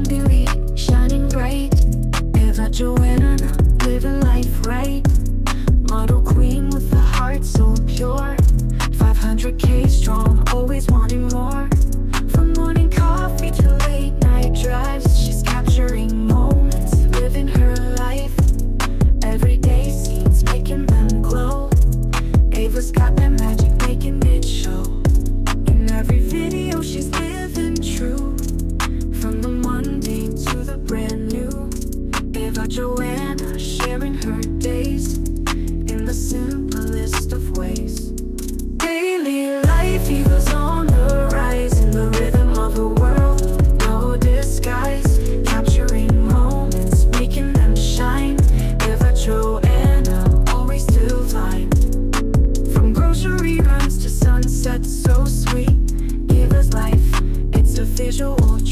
own beauty, shining bright. Eva Joanna, living life right. Model queen with a heart so pure. 500K strong, always wanting more. From morning coffee to late night drives, she's capturing moments, living her life. Everyday scenes, making them glow. Eva's got that magic, making it show. In every video, she's living true. From the mundane to the brand new. Eva Joanna, sharing her days in the simplest of ways. Daily life, Eva's on the rise, in the rhythm of the world, no disguise. Capturing moments, making them shine. Eva Joanna, always divine. From grocery runs to sunset so sweet. Eva's life, it's a visual